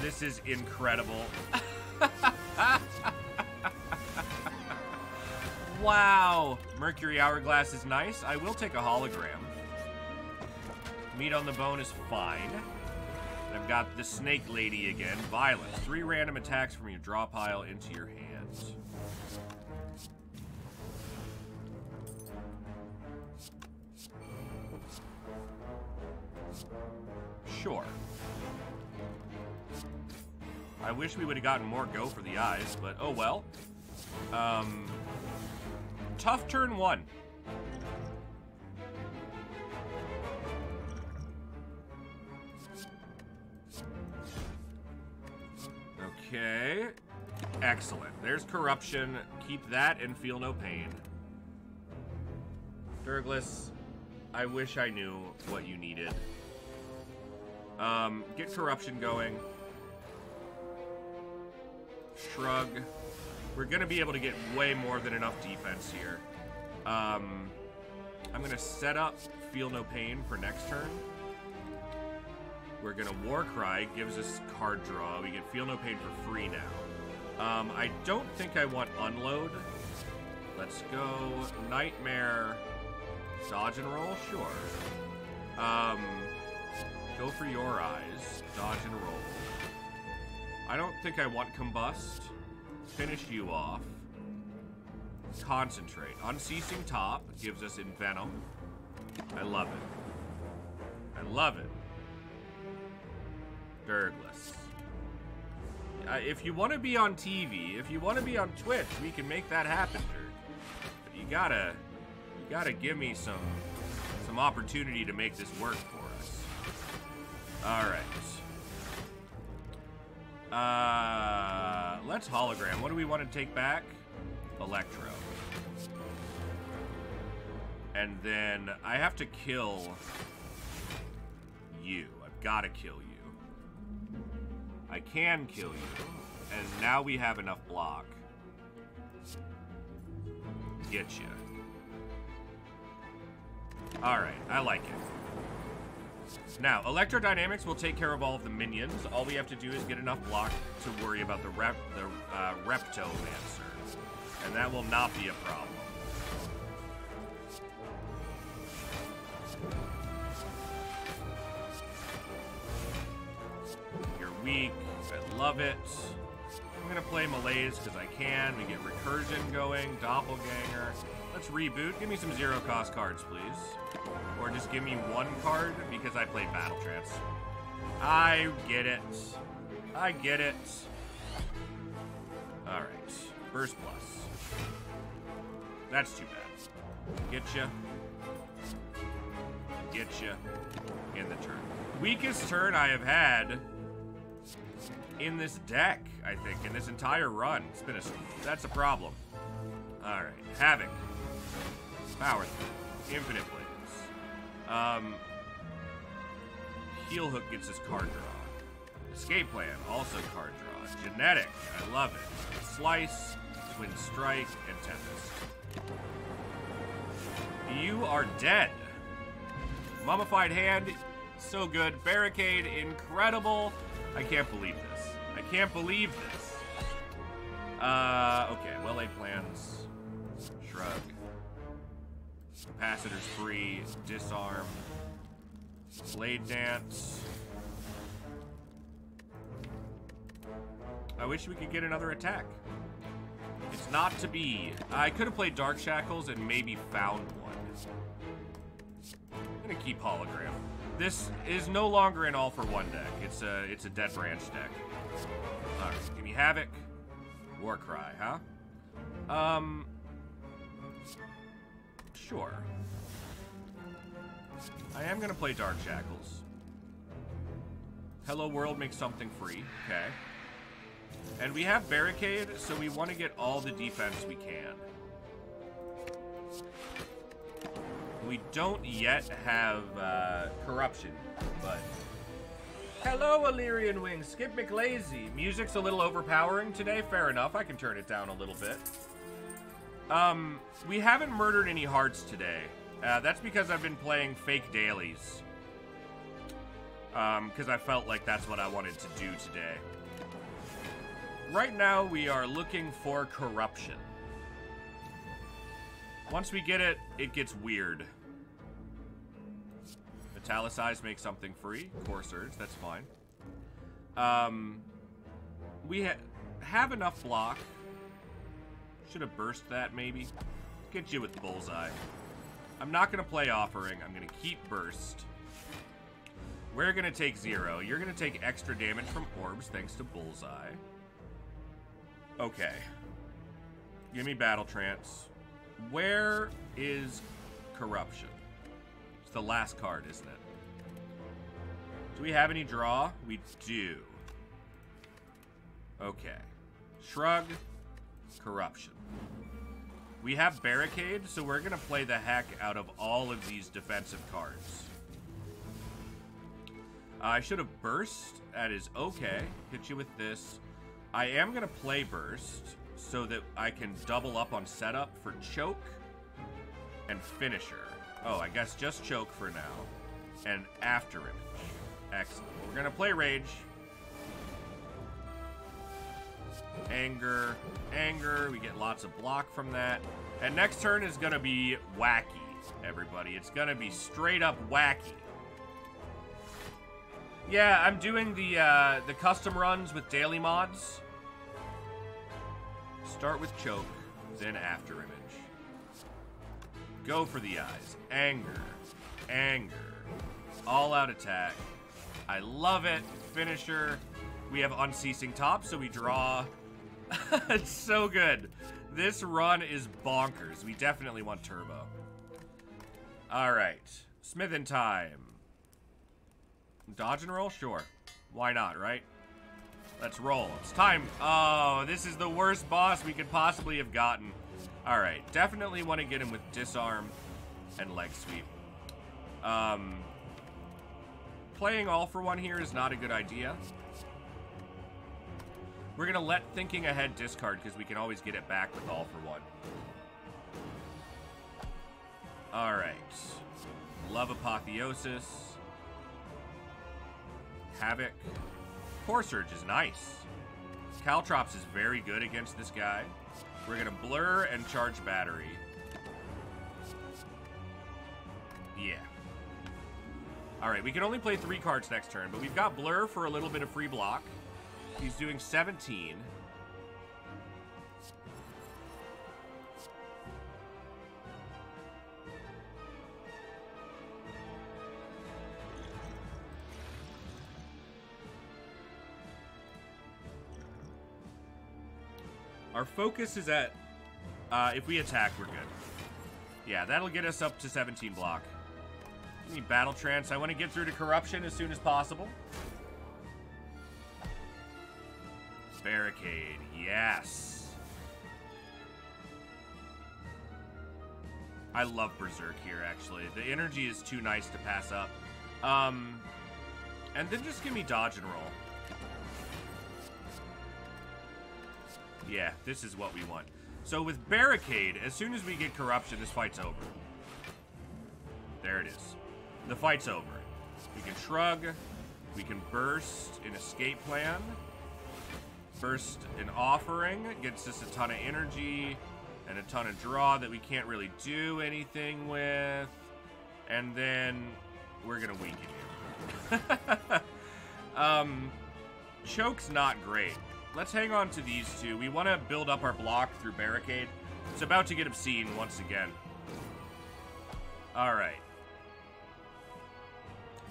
This is incredible. Wow. Mercury Hourglass is nice. I will take a hologram. Meat on the Bone is fine. I've got the Snake Lady again. Violence. Three random attacks from your draw pile into your hands. Sure. I wish we would have gotten more go for the eyes, but oh well. Um, tough turn one. Okay, excellent. There's Corruption. Keep that and Feel No Pain. Durglas, I wish I knew what you needed. Um, get Corruption going. Shrug. We're going to be able to get way more than enough defense here. Um, I'm going to set up Feel No Pain for next turn. We're gonna Warcry, gives us card draw. We get Feel No Pain for free now. Um, I don't think I want Unload. Let's go Nightmare, Dodge and Roll, sure. Um, go for Your Eyes, Dodge and Roll. I don't think I want Combust. Finish you off. Concentrate. Unceasing Top gives us Envenom. I love it. I love it. Durglas. Uh, if you want to be on T V, if you want to be on Twitch, we can make that happen, Durg. But you gotta, you gotta give me some, some opportunity to make this work for us. All right. Uh, let's hologram. What do we want to take back? Electro. And then I have to kill you. I've got to kill you. I can kill you, and now we have enough block. Get you. All right, I like it. Now, Electrodynamics will take care of all of the minions. All we have to do is get enough block to worry about the rep, the uh, Reptomancer, and that will not be a problem. Weak. I love it. I'm going to play Malaise because I can. We get Recursion going, Doppelganger. Let's reboot. Give me some zero cost cards, please. Or just give me one card because I played Battle Trance. I get it. I get it. All right. Burst Plus. That's too bad. Get ya. Get ya. In the turn. weakest turn I have had in this deck, I think, in this entire run. It's been a, that's a problem. All right, Havoc. Power Through. Infinite Blades. Um, Heel Hook gets his card draw. Escape Plan, also card draw. Genetic, I love it. Slice, Twin Strike, and Tempest. You are dead. Mummified Hand, so good. Barricade, incredible. I can't believe this. I can't believe this. Uh, okay, well-laid plans. Shrug. Capacitors free. Disarm. Blade Dance. I wish we could get another attack. It's not to be. I could have played Dark Shackles and maybe found one. I'm gonna keep Hologram. This is no longer an all-for-one deck. It's a it's a Dead Branch deck. All right, give me Havoc. Warcry, huh? Um, sure. I am gonna play Dark Shackles. Hello World makes something free, okay. And we have Barricade, so we want to get all the defense we can. We don't yet have uh, Corruption, but... Hello, Illyrian Wing, Skip McLazy. Music's a little overpowering today. Fair enough, I can turn it down a little bit. Um, we haven't murdered any hearts today. Uh, that's because I've been playing fake dailies. Um, because I felt like that's what I wanted to do today. Right now, we are looking for Corruption. Once we get it, it gets weird. Metallicize makes something free. Core Surge, that's fine. Um, we ha have enough block. Should have burst that, maybe. Get you with Bullseye. I'm not going to play Offering. I'm going to keep Burst. We're going to take zero. You're going to take extra damage from orbs thanks to Bullseye. Okay. Give me Battle Trance. Where is Corruption? It's the last card, isn't it? Do we have any draw? We do. Okay. Shrug. Corruption. We have Barricade, so we're going to play the heck out of all of these defensive cards. Uh, I should have Burst. That is okay. Hit you with this. I am going to play Burst, so that I can double up on setup for Choke and Finisher. Oh, I guess just Choke for now. And After Image. Excellent. We're going to play Rage. Anger. Anger. We get lots of block from that. And next turn is going to be wacky, everybody. It's going to be straight up wacky. Yeah, I'm doing the, uh, the custom runs with daily mods. Start with Choke, then After Image. Go for the eyes. Anger. Anger. All out attack. I love it. Finisher. We have Unceasing Top, so we draw. It's so good. This run is bonkers. We definitely want Turbo. Alright. Smithin' time. Dodge and roll? Sure. Why not, right? Let's roll. It's time. Oh, this is the worst boss we could possibly have gotten. All right. Definitely want to get him with Disarm and Leg Sweep. Um, playing all for one here is not a good idea. We're going to let Thinking Ahead discard because we can always get it back with all for one. All right. Love Apotheosis. Havoc. Core Surge is nice. Caltrops is very good against this guy. We're going to Blur and Charge Battery. Yeah. Alright, we can only play three cards next turn, but we've got Blur for a little bit of free block. He's doing seventeen. Our focus is at, uh, if we attack, we're good. Yeah, that'll get us up to seventeen block. I need battle trance. I want to get through to corruption as soon as possible. Barricade, yes. I love Berserk here, actually. The energy is too nice to pass up. Um, and then just give me dodge and roll. Yeah, this is what we want. So with Barricade, as soon as we get Corruption, this fight's over. There it is. The fight's over. We can Shrug. We can Burst an Escape Plan. Burst an Offering. Gets us a ton of energy and a ton of draw that we can't really do anything with. And then we're going to weaken you. um, choke's not great. Let's hang on to these two. We want to build up our block through Barricade. It's about to get obscene once again. All right.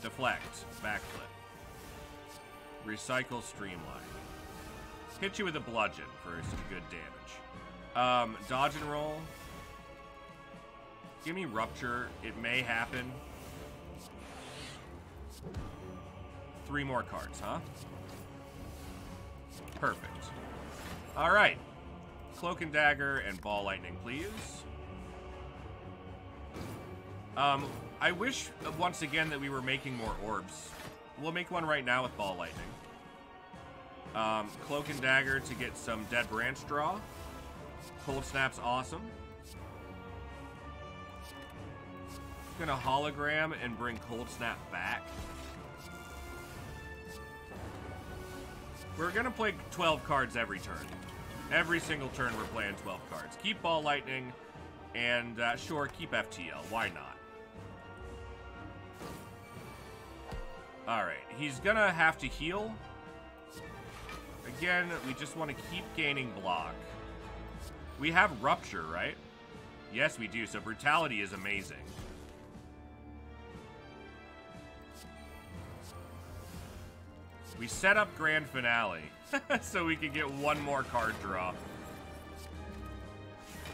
Deflect. Backflip. Recycle Streamline. Hit you with a bludgeon for some good damage. Um, dodge and roll. Give me Rupture. It may happen. Three more cards, huh? Perfect. All right. Cloak and Dagger and Ball Lightning, please. Um, I wish, once again, that we were making more orbs. We'll make one right now with Ball Lightning. Um, Cloak and Dagger to get some Dead Branch draw. Cold Snap's awesome. I'm gonna hologram and bring Cold Snap back. We're gonna play twelve cards every turn. Every single turn we're playing twelve cards. Keep Ball Lightning, and uh, sure, keep F T L. Why not? Alright, he's gonna have to heal. Again, we just want to keep gaining block. We have Rupture, right? Yes, we do. So Brutality is amazing. We set up Grand Finale so we can get one more card draw.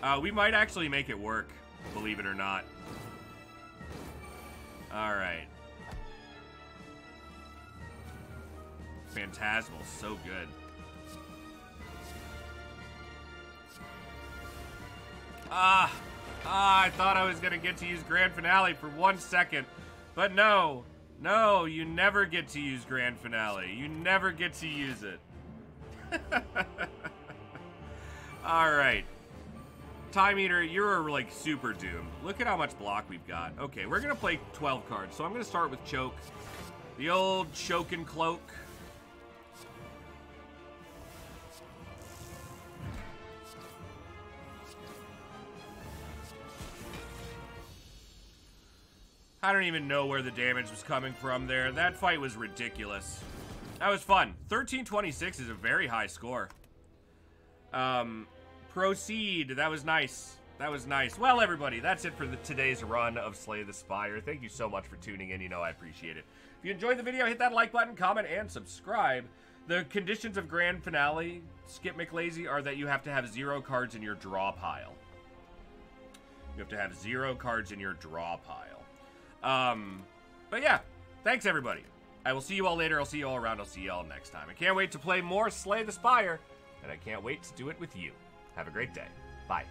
Uh, we might actually make it work, believe it or not. All right. Phantasmal, so good. Ah, ah, I thought I was going to get to use Grand Finale for one second. But no, no, you never get to use Grand Finale. You never get to use it. All right. Time Eater, you're like super doomed. Look at how much block we've got. Okay, we're going to play twelve cards. So I'm going to start with Choke. The old Choke and Cloak. I don't even know where the damage was coming from there. That fight was ridiculous. That was fun. thirteen twenty-six is a very high score. Um, proceed. That was nice. That was nice. Well, everybody, that's it for the, today's run of Slay the Spire. Thank you so much for tuning in. You know I appreciate it. If you enjoyed the video, hit that like button, comment, and subscribe. The conditions of Grand Finale, Skip McLazy, are that you have to have zero cards in your draw pile. You have to have zero cards in your draw pile. Um, but yeah, thanks everybody. I will see you all later. I'll see you all around. I'll see you all next time. I can't wait to play more Slay the Spire, and I can't wait to do it with you. Have a great day. Bye.